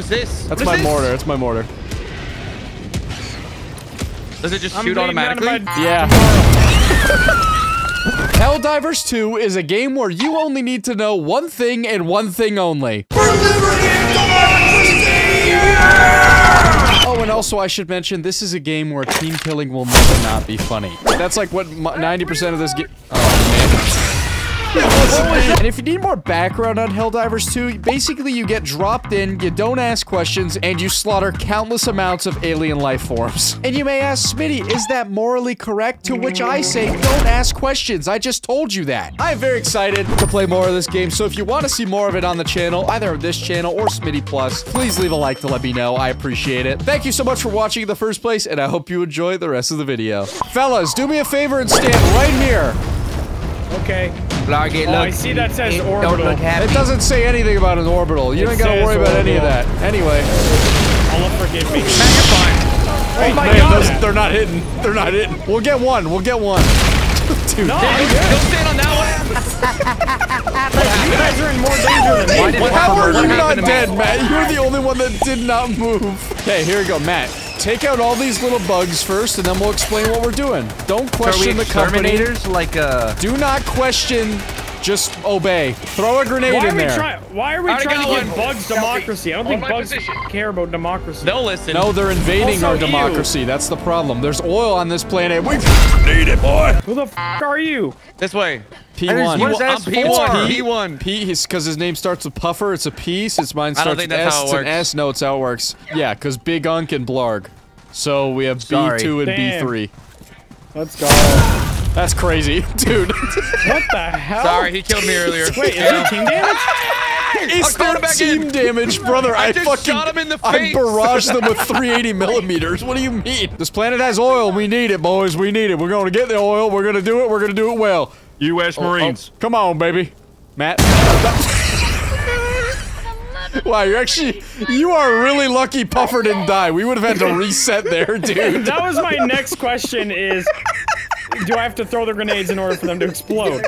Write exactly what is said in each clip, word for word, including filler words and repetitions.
What's this? That's what my mortar. It's my mortar. Does it just I'm shoot automatically? Yeah. Helldivers two is a game where you only need to know one thing and one thing only. For liberty and democracy! Yeah! Oh, and also I should mention, this is a game where team killing will never not be funny. That's like what ninety percent of this game... Oh, man. And if you need more background on Helldivers two, basically you get dropped in, you don't ask questions, and you slaughter countless amounts of alien life forms. And you may ask, Smitty, is that morally correct? To which I say, don't ask questions. I just told you that. I am very excited to play more of this game, so if you want to see more of it on the channel, either this channel or Smii seven Y Plus, please leave a like to let me know. I appreciate it. Thank you so much for watching in the first place, and I hope you enjoy the rest of the video. Fellas, do me a favor and stand right here. Okay. Like it, oh, look, I see that says it orbital. It doesn't say anything about an orbital. You it don't gotta worry about orbital. any of that. Anyway. Allah forgive me. Oh, oh my man, god! Those, they're not hidden. They're not hidden. We'll get one. We'll get one. Dude, no, don't stand on that one. You guys are in more danger than me. How are you not dead, Matt? You're the only one that did not move. Okay, here we go, Matt. Take out all these little bugs first, and then we'll explain what we're doing. Don't question the company. Like, uh... do not question. Just obey. Throw a grenade why in there. Why are we trying to give bugs democracy? I don't think bugs care about democracy. They'll listen. No, they're invading our democracy. That's the problem. There's oil on this planet. We need it, boy. Who the f are you? This way. P one. P one. P, because his name starts with Puffer. It's a P. Since mine starts with S, it's an S. No, it's how it works. Yeah, because Big Unk and Blarg. So we have B two and B three. Let's go. That's crazy, dude. What the hell? Sorry, he killed me earlier. Wait, is it team damage? It's not team in. damage, brother. I, I just fucking shot him in the face. I barraged them with three eighty millimeters. What do you mean? This planet has oil. We need it, boys. We need it. We're going to get the oil. We're going to do it. We're going to do it well. U S Oh, Marines. Oh. Come on, baby. Matt. Wow, you're actually, you are really lucky Puffer didn't die. We would have had to reset there, dude. That was my next question is... Do I have to throw the grenades in order for them to explode?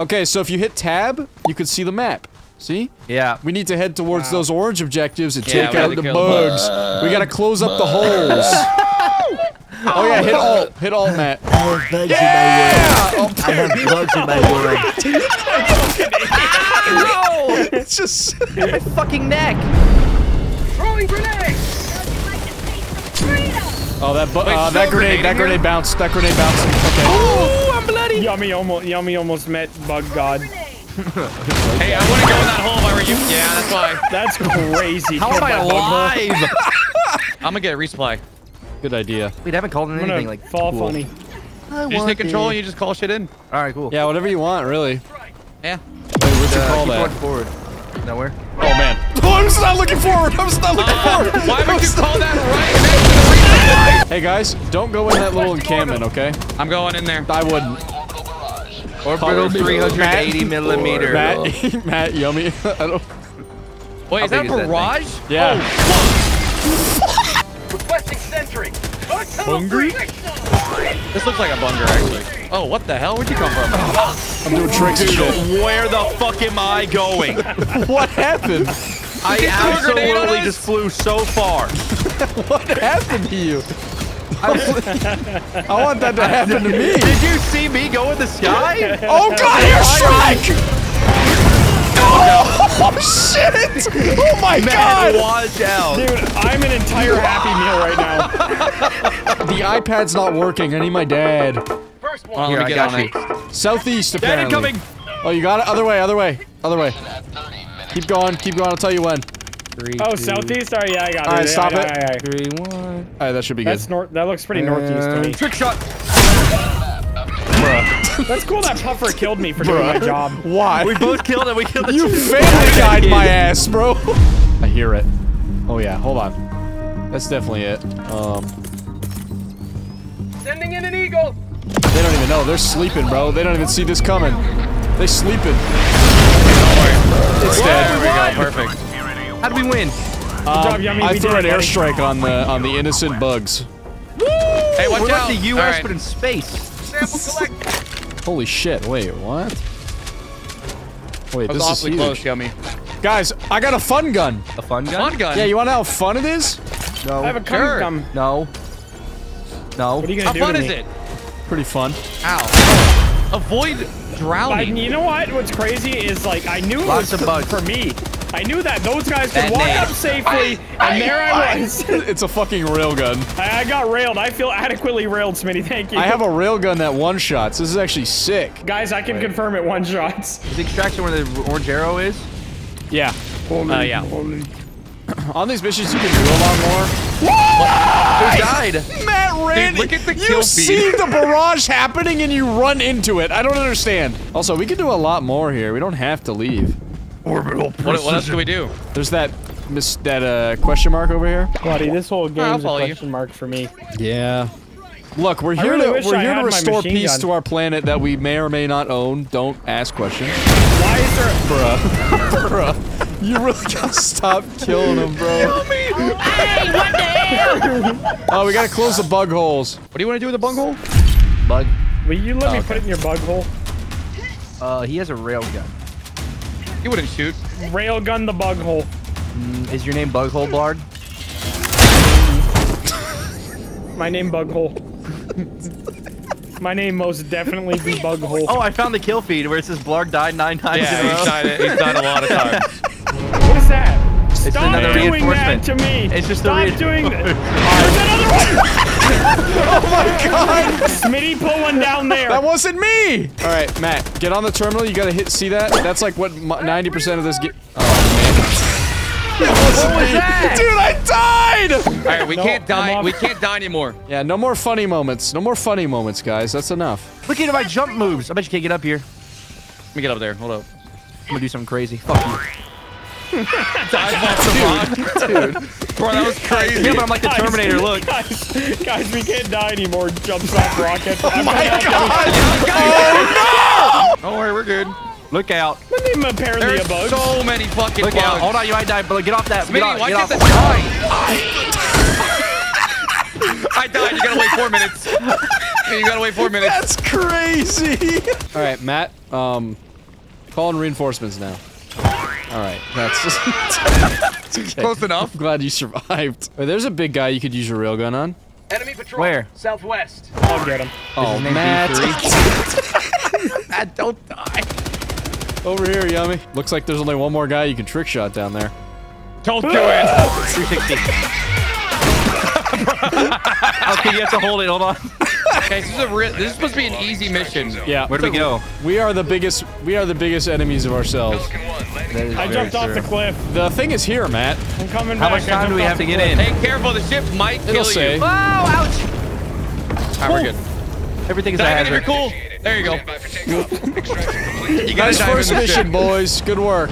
Okay, so if you hit tab, you can see the map. See? Yeah. We need to head towards wow. those orange objectives and yeah, take out the bugs. Bug. We gotta close up the holes. Oh yeah, hit alt. Hit alt, Matt. I have bugs yeah! in my world. I have bugs in my world. No! It's just... my fucking neck. Throwing grenades! Oh, that bu Wait, uh, that grenade, grenade that grenade bounced, that grenade bounced. Okay. Oh, I'm bloody. Yummy almost, yummy almost met bug god. Hey, I wouldn't go in that hole if I were you. Yeah, that's why. That's crazy. How am I alive? I'm gonna get a resupply. Good idea. We haven't called in I'm anything like fall cool. funny. I you just take control it. and you just call shit in. All right, cool. Yeah, whatever you want, really. Yeah. Wait, what's your uh, call that? Forward. Nowhere. Oh man. Oh, I'm just not looking forward. I'm just not looking uh, forward. Why would you call that right next to the resupply? Hey guys, don't go in that little encampment, okay? I'm going in there. I wouldn't. Orbital three eighty millimeter. Matt, Matt, yummy. I don't... Wait, is that barrage? That yeah. Oh, requesting sentry. Hungry? This looks like a bunger, actually. Oh, what the hell? Where'd you come from? Oh, I'm doing tricks and shit. Where the fuck am I going? What happened? I absolutely just flew so far. What happened to you? I, I want that to happen to me. Did you see me go in the sky? Oh god, airstrike! Oh, oh shit! Oh my god! Watch out. Dude, I'm an entire Happy Meal right now. The iPad's not working. I need my dad. First one. Oh, Here, I got you. Southeast, apparently. Dad incoming. Oh, you got it? Other way, other way, other way. Keep going, keep going. I'll tell you when. Three, oh, two. Southeast? Alright, yeah, I got it. Alright, stop yeah, it. Yeah, yeah, yeah. Three, one. Alright, that should be That's good. That looks pretty uh, northeast to me. Trick shot! Bruh. That's cool that Puffer killed me for Bruh. doing my job. Why? We both killed him. We killed the You family died my ass, bro. I hear it. Oh, yeah. Hold on. That's definitely it. Um. Sending in an eagle! They don't even know. They're sleeping, bro. They don't even see this coming. They sleeping. It's dead. There we go. Perfect. How do we win? Um, job, Yummy, I we threw an airstrike on the on the innocent bugs. Woo! Hey, watch We're out! Like the U S right. but in space. Holy shit! Wait, what? Wait, this is huge. Close, Yummy. Guys, I got a fun gun. A fun gun? Fun gun? Yeah, you wanna know how fun it is? No. I have a cum sure. cum. No. No. What are you gonna how do fun is me? It? Pretty fun. Ow. Avoid drowning. Like, you know what? What's crazy is, like, I knew Lots it was of bugs. for me. I knew that those guys could walk up safely, and there I was. It's a fucking railgun. I, I got railed. I feel adequately railed, Smitty. Thank you. I have a railgun that one-shots. This is actually sick. Guys, I can Wait. confirm it one-shots. Is the extraction where the orange arrow is? Yeah. Oh, uh, yeah. Holy. On these missions, you can do a lot more. What? Who died? Matt ran. Dude, look at the kill you feed. see the barrage happening, and you run into it. I don't understand. Also, we can do a lot more here. We don't have to leave. Orbital precision. What, what else can we do? There's that miss that uh question mark over here. Buddy, this whole game's a question you. mark for me. Yeah. Look, we're here really to we're I here to restore peace gun. to our planet that we may or may not own. Don't ask questions. Why is there Bruh. Bruh. You really gotta stop killing them, bro. Kill me! Hey, what the hell? Oh, we gotta close the bug holes. What do you wanna do with the bug hole? Bug. Will you let oh, me okay. put it in your bug hole? Uh he has a railgun. He wouldn't shoot. Railgun the bug hole. Mm, is your name Bughole, Blard? My name Bughole. My name most definitely be Bughole. Oh, I found the kill feed where it says Blard died nine times yeah, in a row. He's died, he's died a lot of times. What is that? It's Stop another doing reinforcement. that to me. It's just Stop a doing that. There's another one. Oh my god. Smitty, pull one down there. That wasn't me. All right, Matt, get on the terminal. You gotta hit. See that? That's like what ninety percent of this game. What was that? Dude, I died! Alright, we no, can't die. We can't die anymore. Yeah, no more funny moments. No more funny moments, guys. That's enough. Look at my jump moves. I bet you can't get up here. Let me get up there. Hold up. I'm gonna do something crazy. Fuck you. Dive off the rock. Dude. Bro, that was crazy. Yeah, but I'm like the guys, Terminator. Look. Guys, guys, we can't die anymore. Jumps off rocket. Oh I'm my god! Oh no! Don't worry, we're good. Look out. Apparently There's a bug. so many fucking Look bugs. out. Hold on, you might die, but get off that. Smitty, get off, why get off. I, I died. You gotta wait four minutes. You gotta wait four minutes. That's crazy. All right, Matt. Um, call in reinforcements now. All right, that's just okay. Close enough. I'm glad you survived. Wait, there's a big guy you could use your railgun on. Enemy patrol. Where? Southwest. I'll get him. Oh, Matt. Matt, don't die. Over here, Yummy. Looks like there's only one more guy you can trick shot down there. Don't do it! Okay, you have to hold it. Hold on. Okay, this is a re this is supposed to be an easy mission. Yeah. Where do we go? We are the biggest. We are the biggest enemies of ourselves. I jumped off the cliff. The thing is here, Matt. I'm coming back. How much time do we have to get in? Hey, careful! The ship might kill you. Oh, ouch! Alright, we're good. Everything is a hazard. Cool. There you go. You guys, nice first mission, boys. Good work.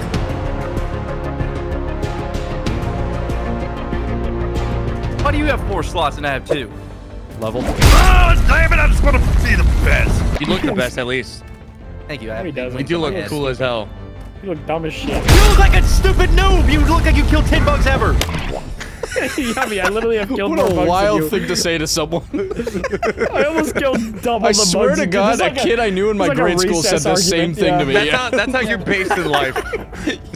Why do you have four slots and I have two? Level. Oh, damn it! I just want to be the best. You look the best, at least. Thank you. I have you do look yes. cool as hell. You look dumb as shit. You look like a stupid noob. You look like you killed ten bugs ever. Yummy, I literally have killed what more bugs What a wild thing to say to someone. I almost killed double I the bugs. I swear to God, like a kid I knew in my like grade school said the same thing yeah. to me. That's, yeah. how, that's how you're based in life.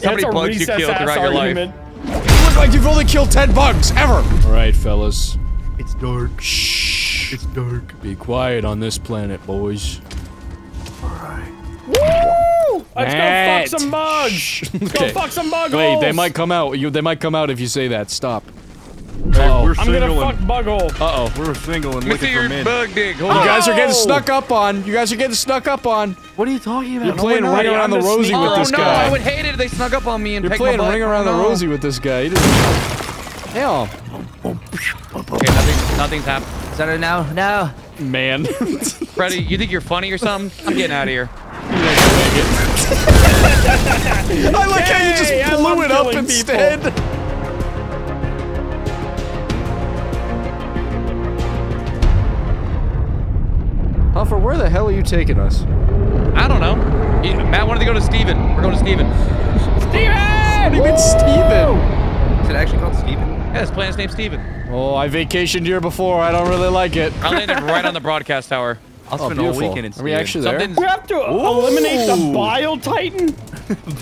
How many bugs you killed throughout your life. You look like you've only killed ten bugs, ever! Alright, fellas. It's dark. Shh. It's dark. Be quiet on this planet, boys. Alright. Woo! Let's Matt. go fuck some bugs! Let's okay. go fuck some bugs! Wait, they might come out. You, they might come out if you say that. Stop. Hey, oh, we're I'm gonna fuck Bughole. Uh oh, we're single and looking for men. Bug dig. Hold you on. guys are getting snuck up on. You guys are getting snuck up on. What are you talking about? You're playing no, Ring Around the Rosie sneak. with oh, this no, guy. Oh no, I would hate it if they snuck up on me and. You're playing my Ring Around no. the Rosie with this guy. He doesn't. Hell. Okay, nothing, nothing's happened. Is that it now? No. Man. Freddy, you think you're funny or something? I'm getting out of here. I like hey, how you just I blew it up instead. People. Huffer, where the hell are you taking us? I don't know. He, Matt wanted to go to Steven. We're going to Steven. Steven! What do you mean Steven? Is it actually called Steven? Yeah, this planet's named Steven. Oh, I vacationed here before. I don't really like it. I landed right on the broadcast tower. I'll spend oh, all weekend in Sweden. Are we actually there? Something's... We have to Ooh. eliminate the Bile Titan.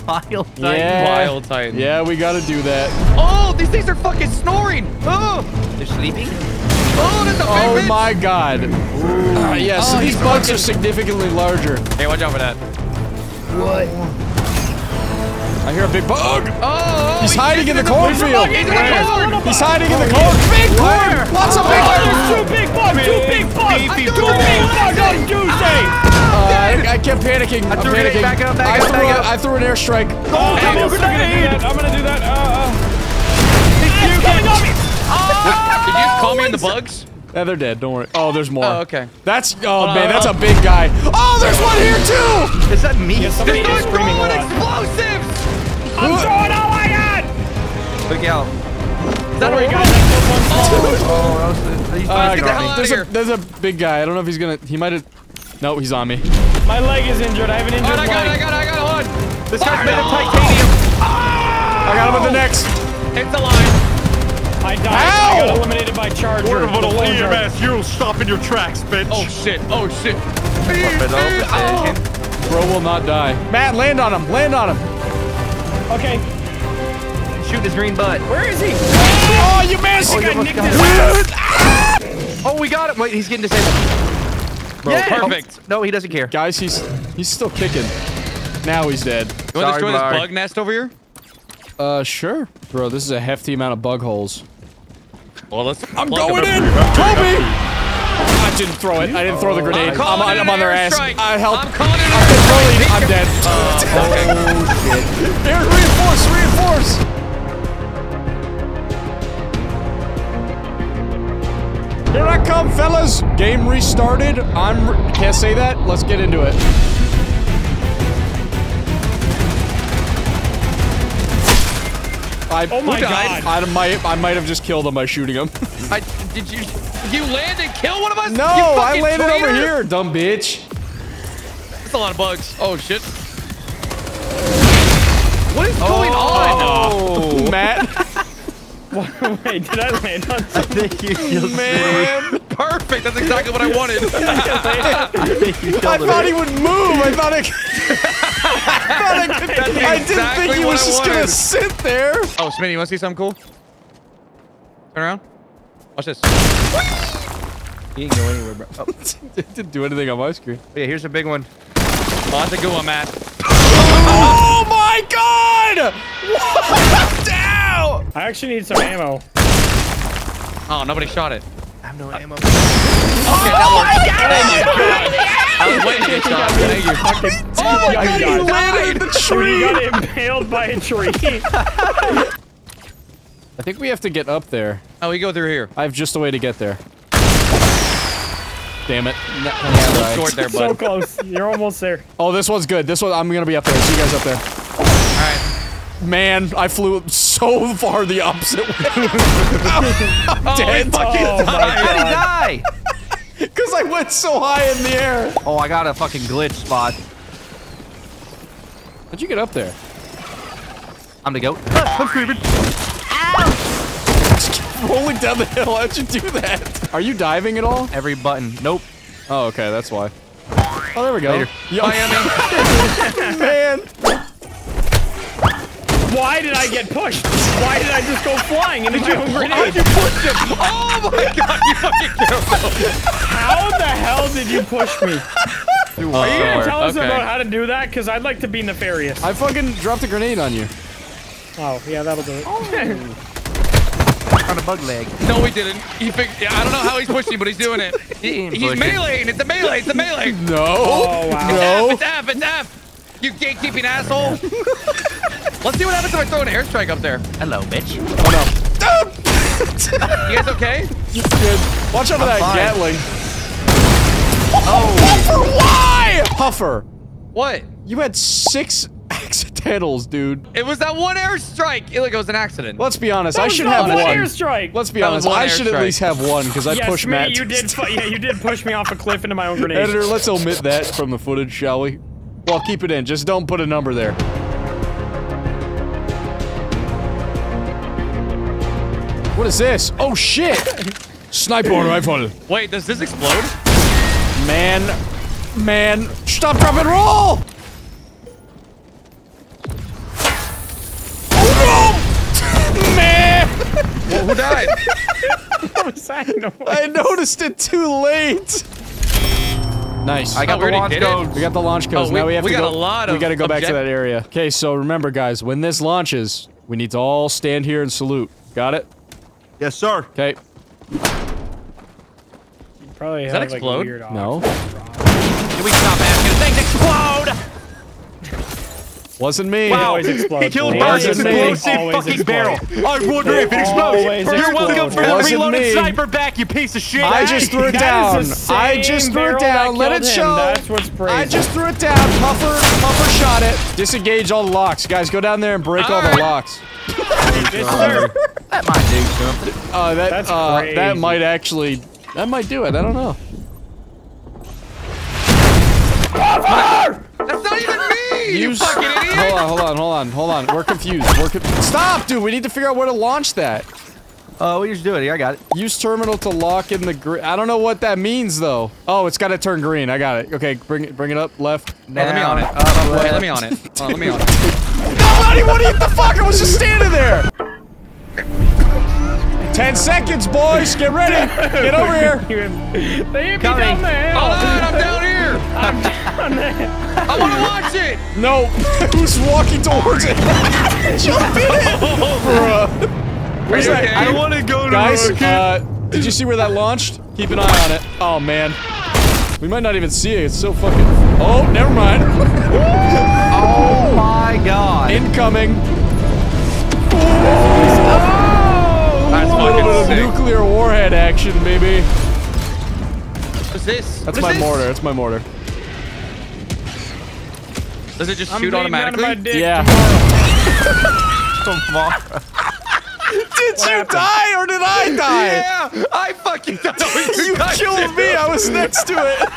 Bile Titan. Yeah. Bile Titan. Yeah, we gotta do that. Oh, these things are fucking snoring. Oh, they're sleeping. Oh, there's a big bitch. Oh my god. Uh, yeah, so oh, these bugs fucking... are significantly larger. Hey, watch out for that. What? I hear a big bug. Oh, he's, he's hiding in the cornfield. He's, he's hiding in the corn. Big bug. Lots of big bugs. There's two big bugs. Two big bugs. Two big bugs on Tuesday. I kept panicking. I'm panicking. Back up, back up, back up. I threw an airstrike. Oh, I'm gonna do that. I'm gonna do that. Uh. Did you call me in the bugs? Yeah, they're dead. Don't worry. Oh, there's more. Oh, okay. That's- oh, uh, man, that's a big guy. Oh, there's one here, too! Is that me? Yeah, somebody is screaming a lot. Explosives! I'm throwing- oh my god! Look out. Is that where you got that one? Oh, oh, that was- uh, get the hell out of here. There's a big guy. I don't know if he's gonna- he might have- no, he's on me. My leg is injured. I have an injured leg. Alright, I got it, I got it, I got it. Hold on. This guy's made of titanium. Oh! I got him with the next. Hit the line. I died. Ow! I got eliminated by Charger. Orbital E M S, you'll stop in your tracks, bitch. Oh shit, oh shit. Oh. Bro will not die. Matt, land on him, land on him. Okay. Shoot his green butt. Where is he? Oh, you missed! Oh, you got nicked his ass. Oh, we got him. Wait, he's getting disabled. Bro, yeah. Perfect. Oh, no, he doesn't care. Guys, he's he's still kicking. Now he's dead. You want to destroy this bug nest over here? Uh, sure. Bro, this is a hefty amount of bug holes. Well, let's I'm going in! Toby! I didn't throw it. I didn't throw the grenade. I'm, I'm, on, I'm on their ass. Strike. I helped. I'm calling it an I'm, I'm dead. Uh, oh, shit. Here, reinforce! Reinforce! Here I come, fellas! Game restarted. I'm... Re can't say that. Let's get into it. I, oh my god! I, I might, I might have just killed him by shooting him. I did you? You land and kill one of us? No, I landed traitor. over here, dumb bitch. That's a lot of bugs. Oh shit! What is oh, going on? Oh, Matt. Wait, did I land on something? I think you killed Man, perfect. That's exactly what I wanted. I, think you I thought he would move. I thought I. I, could, exactly I didn't think he was just gonna sit there. Oh, Smitty, you wanna see something cool? Turn around. Watch this. He didn't go anywhere, bro. Oh. It didn't do anything on my screen. But yeah, here's a big one. Oh, that's a good one, Matt. Oh my god! What? Ow! I actually need some ammo. Oh, nobody shot it. I have no ammo. Okay, that oh my god! I was waiting to get shot. Thank you. Fucking oh my god, he landed in the tree! He got impaled by a tree. I think we have to get up there. Oh, we go through here. I have just a way to get there. Damn it. No, yeah, short there, bud. So close. You're almost there. Oh, this one's good. This one, I'm gonna be up there. See you guys up there. Alright. Man, I flew so far the opposite way. I'm oh, dead. Fucking oh, How did he die? Because I went so high in the air. Oh, I got a fucking glitch spot. How'd you get up there? I'm the goat. Ah, I'm screaming. Ow! Rolling down the hill. How'd you do that? Are you diving at all? Every button. Nope. Oh, okay. That's why. Oh, there we go. Miami. Man. Why did I get pushed? Why did I just go flying into my own grenade? How did you push him? Oh my god, you fucking careful. How the hell did you push me? Uh, Are you gonna tell us okay. about how to do that? Because I'd like to be nefarious. I fucking dropped a grenade on you. Oh, yeah, that'll do it. Oh. On a bug leg. No, we didn't. He figured, I don't know how he's pushing, but he's doing it. He, he's pushing. meleeing. It's a melee. It's a melee. No. Oh, wow. No. It's F. It's F. It's F. You gatekeeping asshole! Let's see what happens if I throw an airstrike up there. Hello, bitch. Oh no. You guys okay? You're good. Watch out for that fine. Gatling. Oh. Puffer, why? Puffer. What? You had six accidentals, dude. It was that one airstrike. It was an accident. Let's be honest. That I should have one. Airstrike. Let's be that honest. I should strike. at least have one because I yes, pushed me, Matt. You did yeah, you did push me off a cliff into my own grenade. Editor, let's omit that from the footage, shall we? Well, keep it in. Just don't put a number there. What is this? Oh, shit! Sniper rifle. Wait, does this explode? Man, man, stop, drop, and roll! Oh no! Man! Well, who died? I noticed it too late. Nice. I got oh, the launch codes. We got the launch codes. Oh, we, now we have we to got go, a lot of. We got to go back to that area. Okay, so remember, guys, when this launches, we need to all stand here and salute. Got it? Yes, sir. Okay. Probably Does have, that explode? Like, weird no. Can we stop asking? Things explode! Wasn't me. Wow. It he killed Barry with an explosive fucking explode. barrel. I wonder if it explodes. You're welcome for the reloaded me. sniper back, you piece of shit. I just threw it down. I just threw it down. Let it show. That's what's crazy. I just threw it down. Puffer, Puffer shot it. Disengage all the locks. Guys, go down there and break all, all right. the locks. That might do something. Uh, that, That's uh, crazy. That might actually... That might do it, I don't know. Puffer! That's not even me! You, you fucking idiot! Hold on, hold on, hold on, hold on. We're confused. We're con Stop, dude! We need to figure out where to launch that. Oh, uh, we just do it here, I got it. Use terminal to lock in the green. I don't know what that means, though. Oh, it's gotta turn green, I got it. Okay, bring it, bring it up, left. Now, oh, let me on it. Uh, wait, let me on it. Oh, let me on it. Nobody, what the fuck? I was just standing there! Ten seconds, boys! Get ready! Get over here! They hit me down there! Hold on, I'm down here! I'm down there! I wanna watch it! No! Who's walking towards it? Jump in it! Bruh! Where's that? Okay? I wanna go to Guys, uh, did you see where that launched? Keep an eye on it. Oh, man. We might not even see it, it's so fucking... Oh, never mind. Oh my god. Incoming. That's a little bit of nuclear warhead action, baby. What's this? That's what my mortar. That's my mortar. Does it just I'm shoot automatically? My dick yeah. Did what you happened? die or did I die? Yeah, I fucking died. You, you died killed too. me. I was next to it.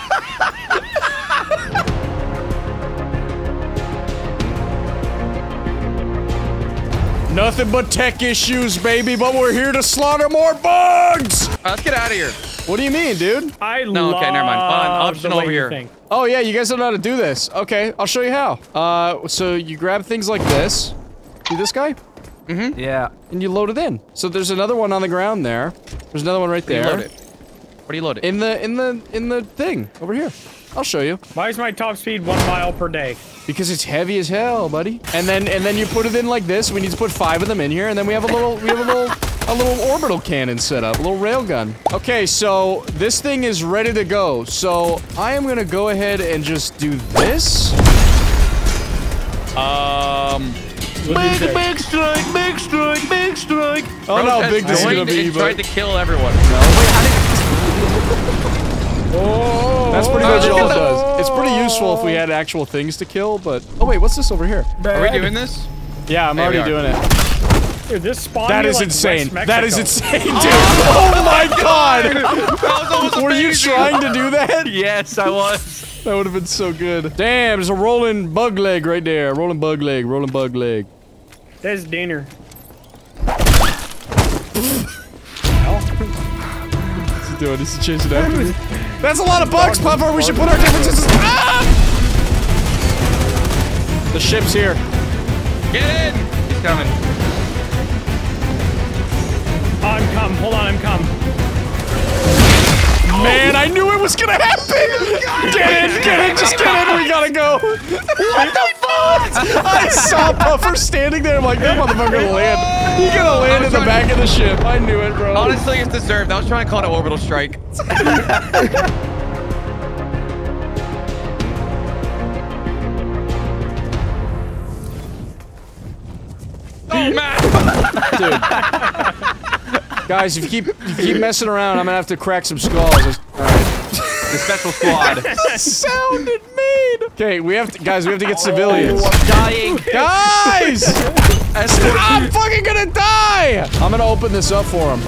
Nothing but tech issues, baby, but we're here to slaughter more bugs! Right, let's get out of here. What do you mean, dude? I no, love okay, never mind. Fine, option over here. Thing. Oh, yeah, you guys don't know how to do this. Okay, I'll show you how. Uh, so you grab things like this. See this guy? Mm-hmm. Yeah. And you load it in. So there's another one on the ground there. There's another one right there. Where do you load it? Where do you load it? In the, in the, in the thing. Over here. I'll show you. Why is my top speed one mile per day? Because it's heavy as hell, buddy. And then, and then you put it in like this. We need to put five of them in here, and then we have a little, we have a little, a little orbital cannon set up, a little railgun. Okay, so this thing is ready to go. So I am gonna go ahead and just do this. Um. Big, big strike, big strike, big strike. Oh no, how big this is gonna be, but tried to kill everyone. No, wait, how did? Oh, that's pretty much all it does. It's pretty useful if we had actual things to kill, but... Oh, wait, what's this over here? Bad. Are we doing this? Yeah, I'm hey, already doing it. Dude, this spawned That is like insane. That is insane, dude. Oh, oh my god! That was Were amazing. you trying to do that? Yes, I was. That would have been so good. Damn, there's a rolling bug leg right there. Rolling bug leg, rolling bug leg. That's dinner. What's he doing? Is he chasing after me? That's a lot of bugs, Puffer! We should put our differences- Ah! The ship's here. Get in! He's coming. I'm come. Hold on, I'm come. Man, I knew it was gonna happen! Get in, get in, just get in, we gotta go! What the fuck?! I saw Puffer standing there, I'm like, that motherfucker gonna land. He's gonna land in the back of the ship. I knew it, bro. Honestly, it's deserved. I was trying to call it an orbital strike. Oh, man! Dude. Guys, if you keep if you keep messing around, I'm gonna have to crack some skulls. Alright. The special squad. The sound it made! Okay, we have to- guys, we have to get civilians. Oh, I'm dying! Guys! I'm fucking gonna die! I'm gonna open this up for them.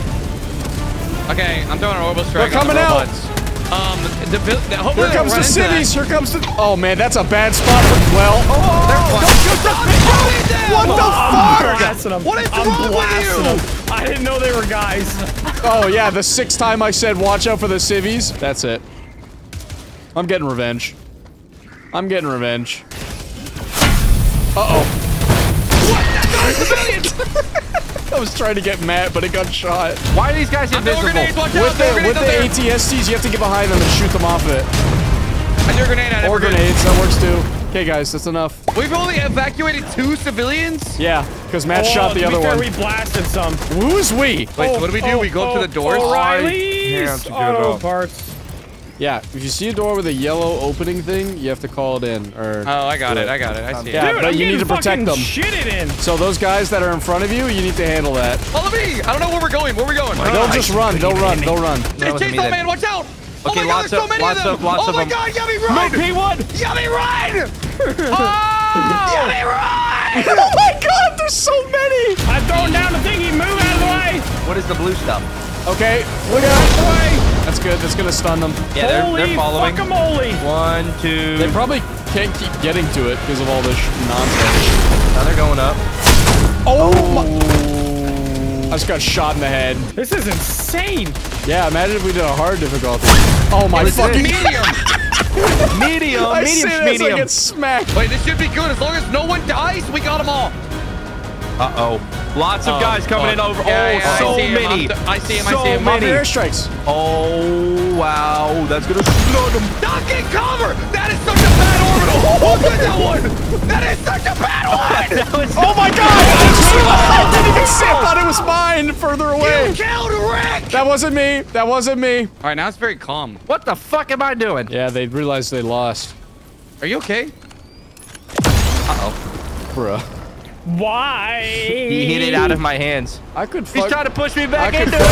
Okay, I'm throwing an orbital strike. They're coming out. Um, the, the, the, Here comes the cities. Here comes the. Oh man, that's a bad spot for. Well, oh, they're what the fuck? What is wrong with you? I didn't know they were guys. Oh yeah, the sixth time I said watch out for the civvies. That's it. I'm getting revenge. I'm getting revenge. Uh-oh. What? That I was trying to get mad, but it got shot. Why are these guys invisible? Grenades, with out, the, with the A T S Ts, you have to get behind them and shoot them off of it. I threw a grenade at it. Or grenades, that works too. Okay, guys, that's enough. We've only evacuated two civilians? Yeah, because Matt oh, shot the other fair, one. We blasted some. Who's we? Wait, oh, what do we do? Oh, we go oh, up to the doors? O'Reilly's Auto Parts. Yeah, if you see a door with a yellow opening thing, you have to call it in, or... Oh, I got it. it, I got it, I see it. Yeah, dude, but I'm you need to protect them. Shit it in. So those guys that are in front of you, you need to handle that. Follow me! I don't know where we're going, where are we going? They'll oh, just run, they'll run, they'll run. It's Chainsaw Man, that... watch out! Okay, oh my god, there's so many of them! Oh my god, Yummy run! No, P one! Yummy run! Oh! Yummy run! Oh my god, there's so many! I'm throwing down the thingy, move out of the way! What is the blue stuff? Okay, look out! That's good. That's gonna stun them. Yeah, they're, Holy they're following. Guacamole. One, two. They probably can't keep getting to it because of all this nonsense. Now they're going up. Oh, oh my! I just got shot in the head. This is insane. Yeah, imagine if we did a hard difficulty. Oh my it's fucking medium. medium. I medium. Medium. Medium. I get smacked. Wait, this should be good as long as no one dies. We got them all. Uh oh. Lots of um, guys coming oh, in over. Yeah, oh, yeah, so many. Him, I see him. So I see him. Many airstrikes. Oh, wow. That's going to slow them. Not get cover. That is such a bad orbital. Oh, look at that one. That is such a bad one. Oh, my God. I didn't even see. I thought it was mine further away. You killed Rick. That wasn't me. That wasn't me. All right. Now it's very calm. What the fuck am I doing? Yeah, they realized they lost. Are you okay? Uh-oh. Bruh. Why? He hit it out of my hands. I could fuck- He's trying to push me back into it! Whole,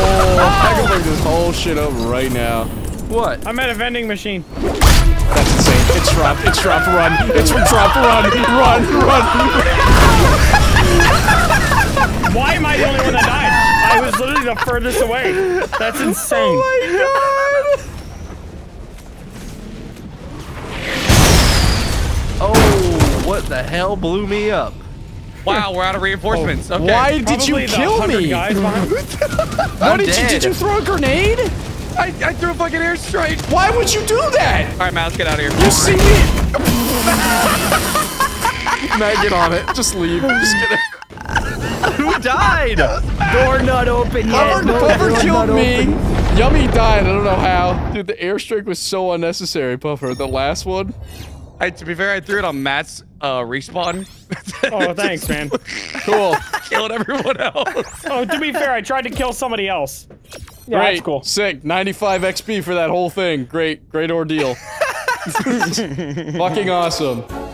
oh. I could fuck this whole shit up right now. What? I'm at a vending machine. That's insane. It's dropped. It's dropped. Run. It's dropped. Run. Run. Run. Why am I the only one that died? I was literally the furthest away. That's insane. Oh my god! Oh, what the hell blew me up? Wow, we're out of reinforcements. Oh, okay. Why did you kill me? Why did you, did you throw a grenade? I, I threw a fucking airstrike. Why would you do that? All right, Matt, let's get out of here. You see me? Matt, get on it. Just leave. Just get it. Who died? Door not open yet. Puffer killed me. Yummy died. I don't know how. Dude, the airstrike was so unnecessary, Puffer. The last one. I, to be fair, I threw it on Matt's uh, respawn. Oh, thanks, man. Cool. Killed everyone else. Oh, to be fair, I tried to kill somebody else. Yeah, great. That's cool. Sick. ninety-five X P for that whole thing. Great. Great ordeal. Fucking awesome.